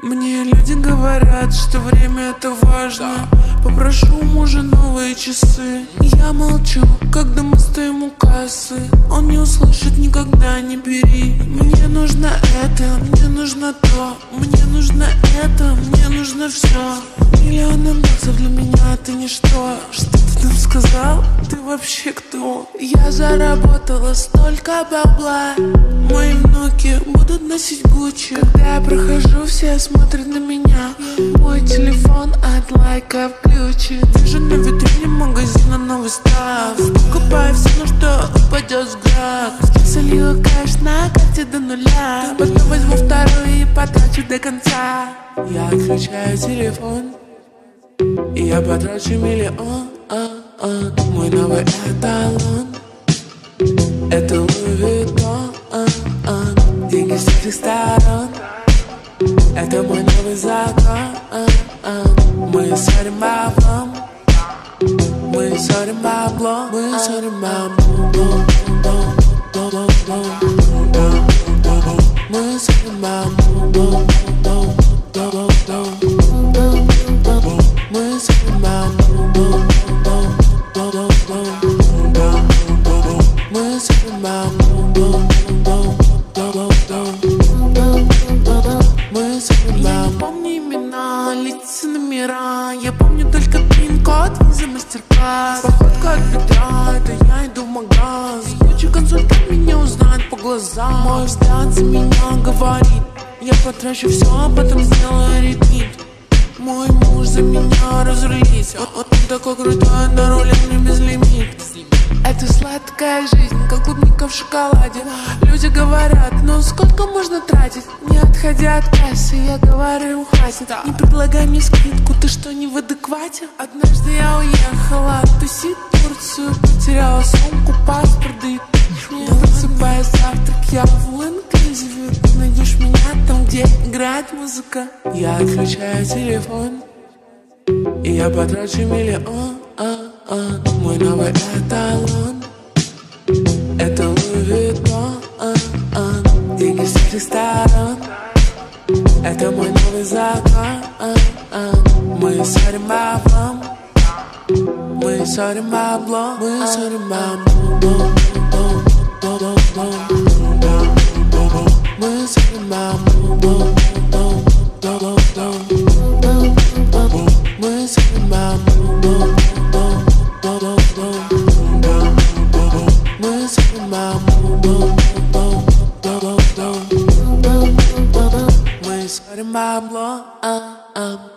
Мне люди говорят, что время это важно. Попрошу у мужа новые часы. Я молчу, когда мы стоим у кассы. Он не услышит никогда, не бери. Мне нужно это, мне нужно то. Мне нужно это, мне нужно все. Миллион амбиций для меня ты ничто. Что ты там сказал? Ты вообще кто? Я заработала столько бабла. Мои внуки будут носить Gucci. Когда я прохожу, все смотрят на меня. Мой телефон от лайка включит. Вижу на витрине магазина новый став. Покупаю все, на что упадет взгляд. Солью кэш на карте до нуля. Потом возьму вторую и потрачу до конца. Я отключаю телефон и я потрачу миллион. Мой новый эталон — это Louis Vuitton. Деньги с этих сторон — это мой новый закон. Мы ссорим баблом, мы ссорим баблом, мы ссорим баблом, мы ссорим баблом, мы ссорим баблом. Я не помню имена, лица, номера. Я помню только пин-код, Visa, Mastercard. Походка от бедра, это я иду в магаз. Gucci консультант меня узнает по глазам. Мой взгляд за меня говорит. Я потрачу все, а потом сделаю ретвит. Мой муж за меня разрулится. Он такой крутой, на роли мне безлимит. Это сладкая жизнь, как клубника в шоколаде. Люди говорят, ну сколько можно тратить? Не отходя от кассы, я говорю, хватит. Не предлагай мне скидку, ты что, не в адеквате? Однажды я уехала тусить в Турцию, потеряла сумку, паспорт и я просыпаюсь завтрак, я в All Inclusive. Ты найдешь меня там, где играет музыка. Я отключаю телефон и я потрачу миллион. Мой новый эталон — это Louis Vuitton. Деньги с этих сторон — это мой новый закон. Мы ссорим баблом, мы ссорим баблом, мы ссорим баблом, мы ссорим баблом. My blood